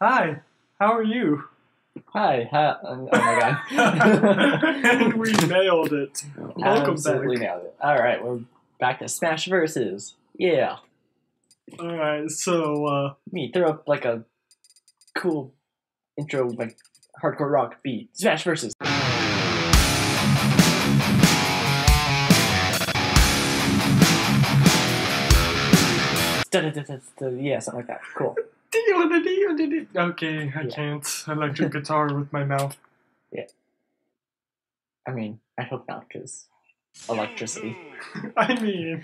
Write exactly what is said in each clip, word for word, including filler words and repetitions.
Hi, how are you? Hi, hi. Oh my god. We nailed it. Welcome Absolutely back. Nailed it. Alright, we're back to Smash Versus. Yeah. Alright, so, uh... me, throw up, like, a cool intro, like, hardcore rock beat. Smash Versus. Yeah, something like that. Cool. Okay, I yeah. can't electric guitar with my mouth. Yeah. I mean, I hope not, because electricity. I mean,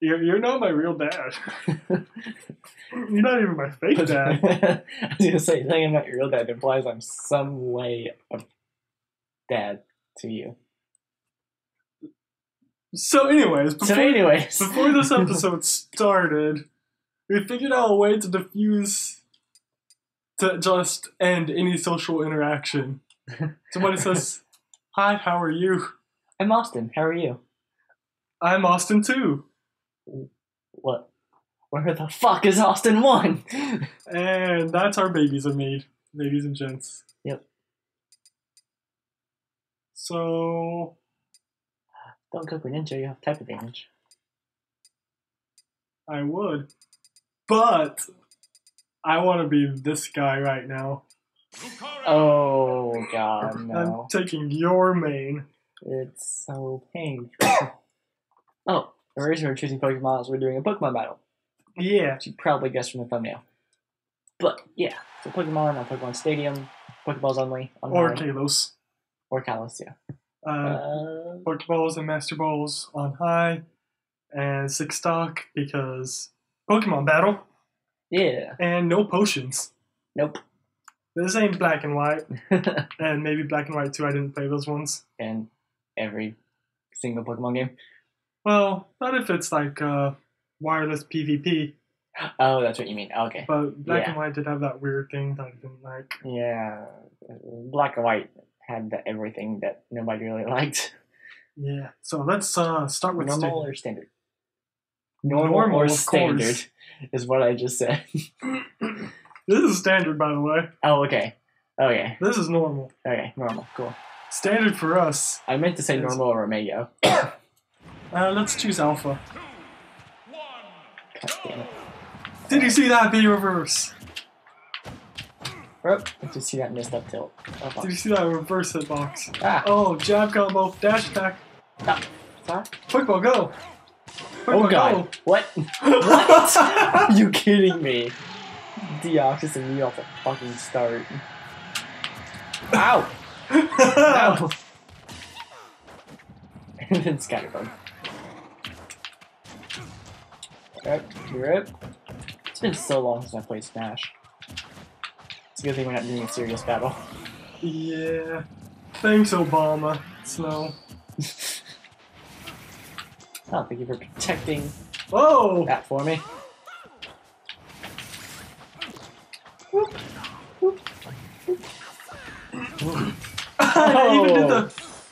you you're not my real dad. You're not even my fake dad. I was going to say, saying I'm not your real dad implies I'm some way a dad to you. So anyways, before, so anyways. before this episode started, we figured out a way to diffuse, to just end any social interaction. Somebody says, hi, how are you? I'm Austin, how are you? I'm Austin too. What? Where the fuck is Austin one? And that's our babies are made, ladies and gents. Yep. So... don't go for ninja, you have type advantage. I would. But I want to be this guy right now. Oh god, no. I'm taking your main. It's so painful. Oh, the reason we're choosing Pokemon is we're doing a Pokemon battle. Yeah. Which you probably guessed from the thumbnail. But yeah, so Pokemon on Pokemon Stadium, Pokeballs only. On or high. Kalos. Or Kalos, yeah. Uh, uh, Pokeballs and Master Balls on high, and six stock because Pokemon battle. Yeah. And no potions. Nope. This ain't black and white, and maybe black and white too. I didn't play those ones. And every single Pokemon game. Well, not if it's like uh, wireless P V P. Oh, that's what you mean. Okay. But black yeah. and white did have that weird thing that I didn't like. Yeah, black and white. Had the everything that nobody really liked. Yeah, so let's uh, start with normal standard. or standard. Normal, normal or standard course. is what I just said. This is standard, by the way. Oh, okay. Okay. This is normal. Okay, normal. Cool. Standard for us. I meant to say is... normal or Romeo. uh, let's choose alpha. God damn it. Did you see that be reverse? Oh, did you see that missed up tilt? Oh, did you see that reverse hitbox? Ah. Oh, jab combo, dash attack. Ah. Huh? Pokeball, go! Pokeball, oh god. Go. What? What? Are you kidding me? Deoxys and Meowth to fucking start. Ow! Ow! And then Scatterbug. Rip, rip. It's been so long since I played Smash. Good thing we're not doing a serious battle. Yeah. Thanks, Obama. Snow. Oh, thank you for protecting Whoa. that for me. Whoop. Whoop. Whoop. I even did the...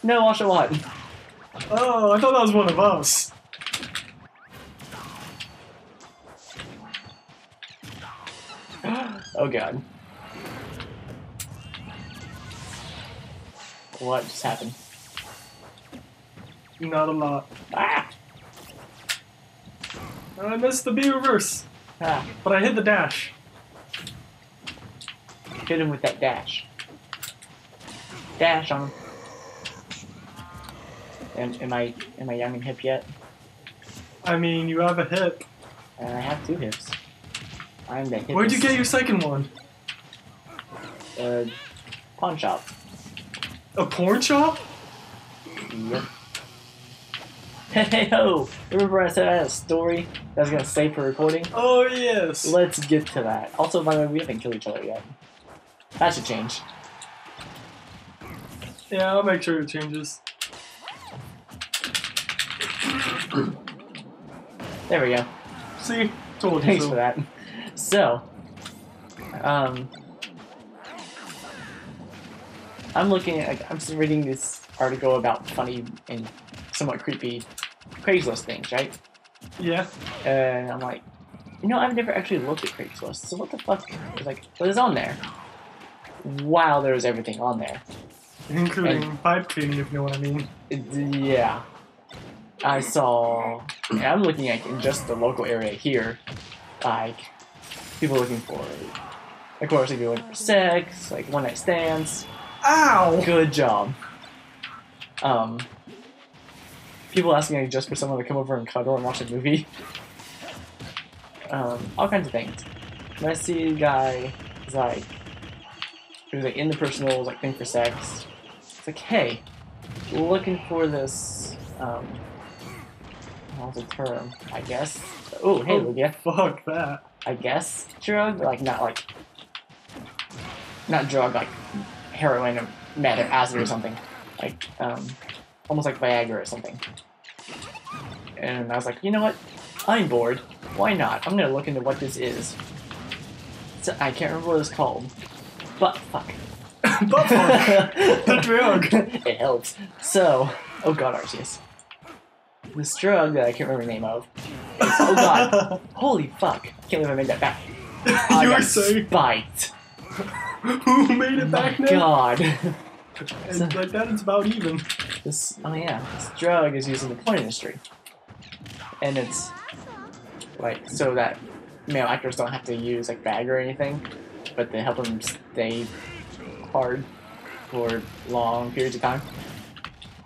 No, watch a lot. Oh, I thought that was one of us. Oh, God. What just happened? Not a lot. Ah! I missed the B reverse. Ah. But I hit the dash. Hit him with that dash. Dash on him. Am, am I am I young and hip yet? I mean, you have a hip. Uh, I have two hips. I'm the hip. Where'd you get your second one? Uh, pawn shop. A porn shop? Yep. Hey, hey ho! Remember I said I had a story that I was gonna save for recording? Oh yes! Let's get to that. Also, by the way, we haven't killed each other yet. That should change. Yeah, I'll make sure it changes. There we go. See? Told you. Thanks so. for that. So, um... I'm looking at, I'm just reading this article about funny and somewhat creepy Craigslist things, right? Yeah. And I'm like, You know, I've never actually looked at Craigslist, so what the fuck is like what is on there? Wow, there was everything on there. Including and, pipe cleaning, if you know what I mean. Yeah. I saw, yeah, I'm looking at in just the local area here, like, people looking for, of course, like, people looking for sex, like, one night stands. Ow! Good job. Um, people asking, like, just for someone to come over and cuddle and watch a movie. Um, all kinds of things. And I see a guy, he's like, who's like, in the personal, like, thing for sex. It's like, hey, looking for this, um, what's the term, I guess. Ooh, hey, oh, Lugia. Fuck that. I guess drug, like not like, not drug, like heroin or meth or acid or something, like um, almost like Viagra or something. And I was like, you know what? I'm bored. Why not? I'm gonna look into what this is. So I can't remember what it's called, but fuck. But fuck. The drug. It helps. So, oh god, Arceus. This drug that I can't remember the name of. Is, oh god. Holy fuck. I can't believe I made that back. I got spiked. Who made it back now? God. So, like that, it's about even. This, oh yeah. This drug is used in the porn industry. And it's like so that male actors don't have to use like bag or anything, but they help them stay hard for long periods of time.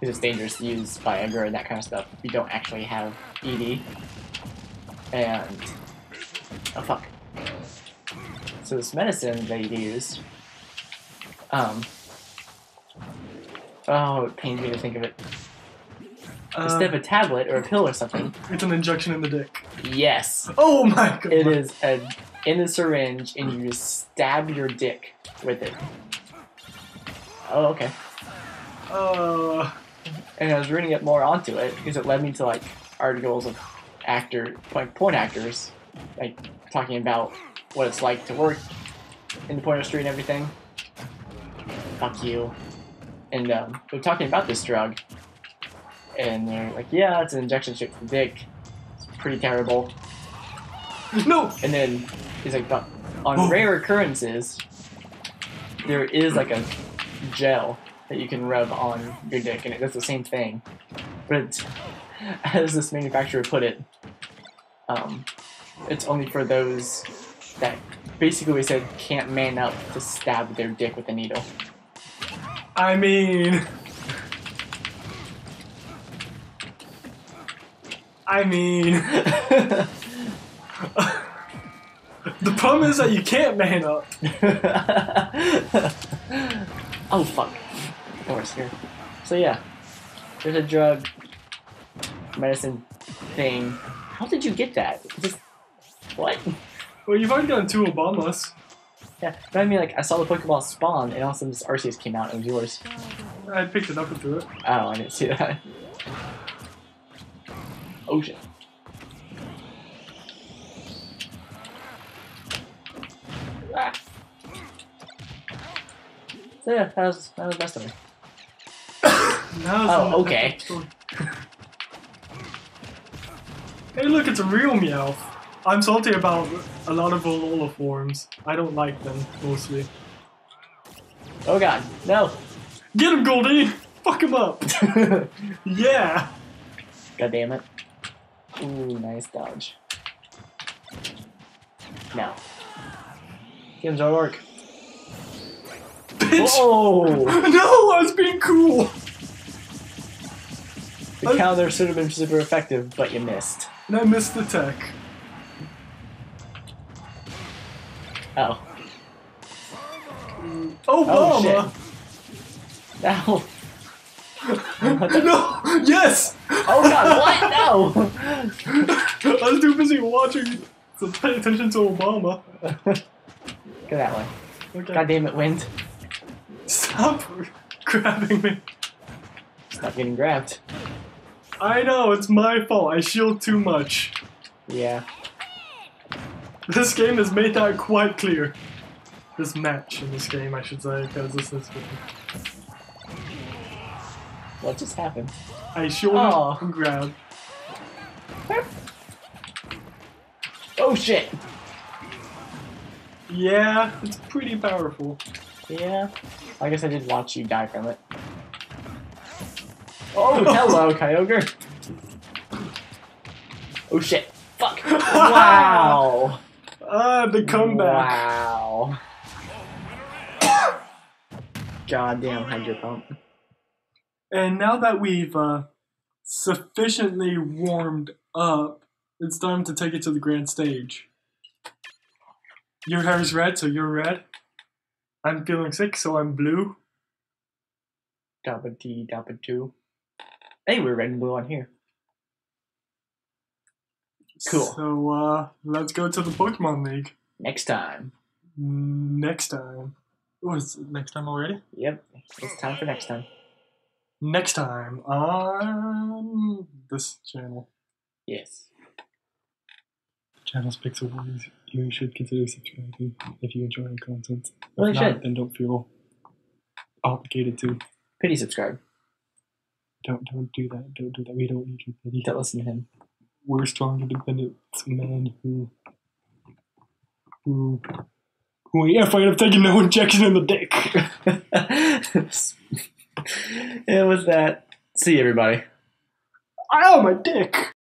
It's dangerous to use Viagra and that kind of stuff if you don't actually have E D. And oh fuck. So this medicine they use, um, oh, it pains me to think of it. Um, Instead of a tablet or a pill or something, it's an injection in the dick. Yes. Oh my god. It is a in a syringe, and you just stab your dick with it. Oh okay. Uh. And I was reading up more onto it because it led me to like articles of actor, like porn actors, like talking about what it's like to work in the porn industry and everything. Fuck you. And um, they're talking about this drug, and they're like, "Yeah, it's an injection shaped for dick. It's pretty terrible." No. And then he's like, "But on oh. rare occurrences, there is like a gel that you can rub on your dick, and it does the same thing." But it's, as this manufacturer put it, um, it's only for those that basically we said can't man up to stab their dick with a needle. I mean... I mean... The problem is that you can't man up. Oh fuck. Oh, we're scared. So yeah, there's a drug medicine thing. How did you get that? Just, what? Well, you've already done two Obamas. Yeah, but I mean, like, I saw the Pokeball spawn, and all of a sudden this Arceus came out, and it was yours. I picked it up and threw it. Oh, I didn't see that. Oh shit. Ah. So yeah, that was, that was the best of it. Oh, okay. Hey look, it's a real Meowth. I'm salty about a lot of Alola forms. I don't like them, mostly. Oh god, no! Get him, Goldie! Fuck him up! Yeah! God damn it. Ooh, nice dodge. No. Games don't work. Bitch! Whoa! No, I was being cool! The counter should have been super effective, but you missed. And I missed the tech. Oh. Mm. Oh, oh shit. No. No! Yes! Oh god, what? No! I was too busy watching, so pay attention to Obama. Go that way. Okay. God damn it, wind. Stop grabbing me. Stop getting grabbed. I know, it's my fault. I shield too much. Yeah. This game has made that quite clear. This match in this game, I should say, because this is... What just happened? I shielded and grabbed. Oh, Oh shit! Yeah, it's pretty powerful. Yeah. I guess I did watch you die from it. Oh, hello, Kyogre. Oh shit. Fuck. Wow. Ah, the comeback. Wow. Goddamn Hydro Pump. And now that we've uh, sufficiently warmed up, it's time to take it to the grand stage. Your hair is red, so you're red. I'm feeling sick, so I'm blue. Dabba dee, dabba doo. Hey, we're red and blue on here. Cool. So, uh, let's go to the Pokemon League. Next time. Next time. Oh, it's next time already? Yep. It's time for next time. Next time on this channel. Yes. Channel's Pixel Warriors. You should consider subscribing if you enjoy our content. If well, you not, should. Then don't feel obligated to. Pity subscribe. Don't don't do that. Don't do that. We don't need your pity. Don't listen to him. We're strong, independent men who who who ain't afraid of taking no injection in the dick. And with that, see everybody. Ow, my dick.